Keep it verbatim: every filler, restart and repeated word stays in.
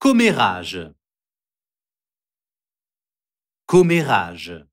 Commérages. Commérages.